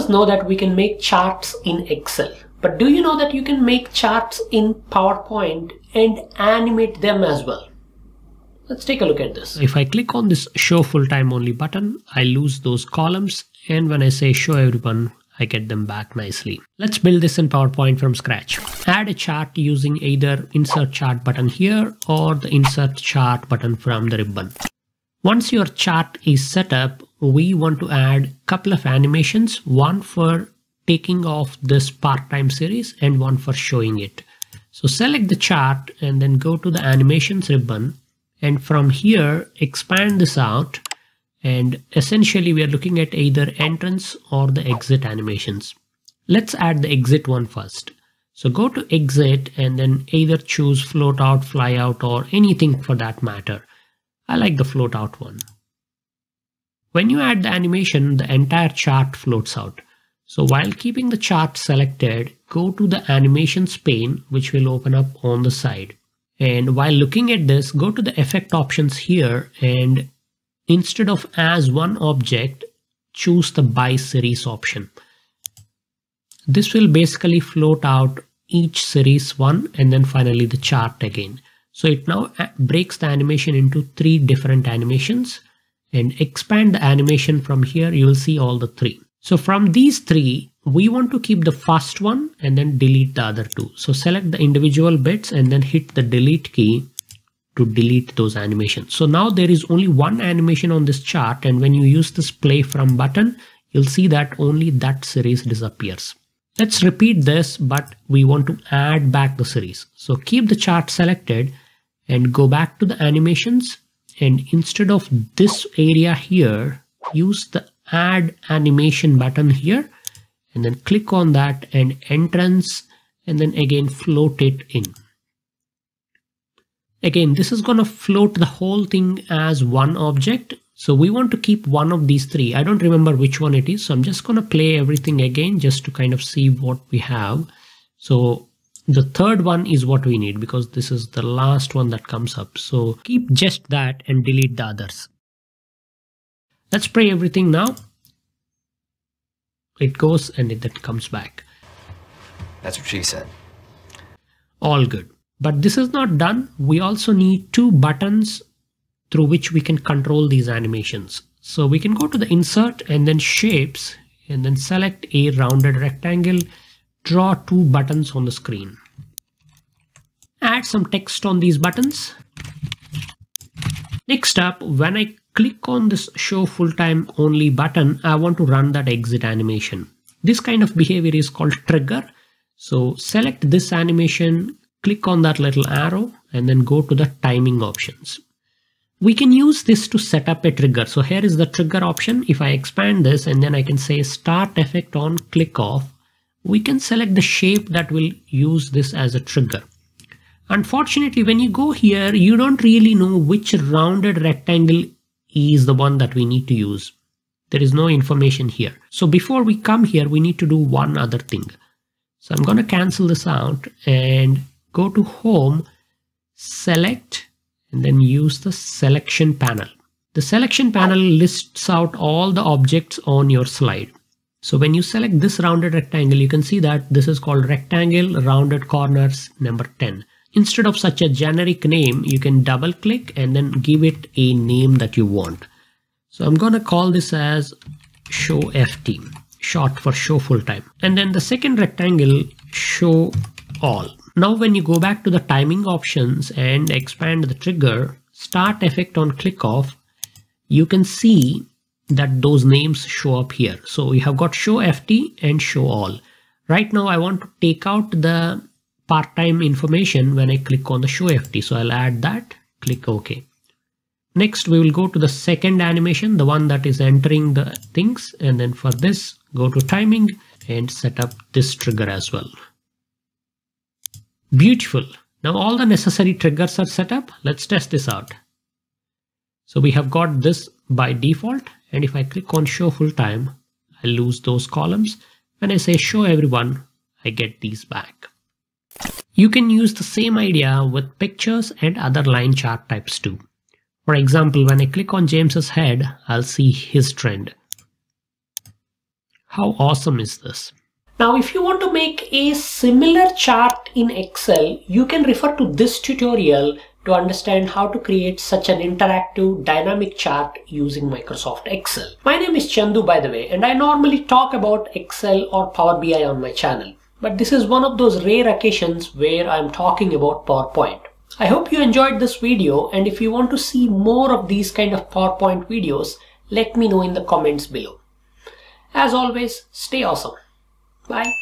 us know that we can make charts in Excel, but do you know that you can make charts in PowerPoint and animate them as well? Let's take a look at this. If I click on this show full time only button, I lose those columns, and when I say show everyone, I get them back nicely. Let's build this in PowerPoint from scratch. Add a chart using either insert chart button here or the insert chart button from the ribbon. Once your chart is set up, we want to add a couple of animations, one for taking off this part-time series and one for showing it. So select the chart and then go to the animations ribbon, and from here expand this out, and essentially we are looking at either entrance or the exit animations. Let's add the exit one first. So go to exit and then either choose float out, fly out, or anything for that matter. I like the float out one. When you add the animation, the entire chart floats out. So while keeping the chart selected, go to the animations pane, which will open up on the side. And while looking at this, go to the effect options here, and instead of as one object, choose the by series option. This will basically float out each series one and then finally the chart again. So it now breaks the animation into three different animations, and expand the animation from here. You will see all the three. So from these three, we want to keep the first one and then delete the other two. So select the individual bits and then hit the delete key to delete those animations. So now there is only one animation on this chart, and when you use this play from button, you'll see that only that series disappears. Let's repeat this, but we want to add back the series. So keep the chart selected and go back to the animations, and instead of this area here, use the add animation button here and then click on that and entrance, and then again float it in. Again, this is going to float the whole thing as one object. So we want to keep one of these three. I don't remember which one it is. So I'm just going to play everything again just to kind of see what we have. So the third one is what we need because this is the last one that comes up. So keep just that and delete the others. Let's play everything now. It goes and it then comes back. That's what she said. All good. But this is not done. We also need two buttons through which we can control these animations. So we can go to the insert and then shapes and then select a rounded rectangle, draw two buttons on the screen. Add some text on these buttons. Next up, when I click on this show full time only button, I want to run that exit animation. This kind of behavior is called trigger. So select this animation, click on that little arrow and then go to the timing options. We can use this to set up a trigger. So here is the trigger option. If I expand this and then I can say start effect on click off, we can select the shape that will use this as a trigger. Unfortunately, when you go here, you don't really know which rounded rectangle is the one that we need to use. There is no information here. So before we come here, we need to do one other thing. So I'm going to cancel this out and go to home, select, and then use the selection panel. The selection panel lists out all the objects on your slide. So when you select this rounded rectangle, you can see that this is called rectangle rounded corners number 10. Instead of such a generic name, you can double click and then give it a name that you want. So I'm going to call this as show FT, short for show full time. And then the second rectangle, show all. Now when you go back to the timing options and expand the trigger, start effect on click off, you can see that those names show up here. So you have got show FT and show all. Right now I want to take out the part-time information when I click on the show FT. So I'll add that, click OK. Next we will go to the second animation, the one that is entering the things. And then for this, go to timing and set up this trigger as well. Beautiful. Now all the necessary triggers are set up. Let's test this out. So we have got this by default. And if I click on show full time, I lose those columns. When I say show everyone, I get these back. You can use the same idea with pictures and other line chart types too. For example, when I click on James's head, I'll see his trend. How awesome is this? Now, if you want to make a similar chart in Excel, you can refer to this tutorial to understand how to create such an interactive dynamic chart using Microsoft Excel. My name is Chandu, by the way, and I normally talk about Excel or Power BI on my channel. But this is one of those rare occasions where I'm talking about PowerPoint. I hope you enjoyed this video, and if you want to see more of these kind of PowerPoint videos, let me know in the comments below. As always, stay awesome. Bye.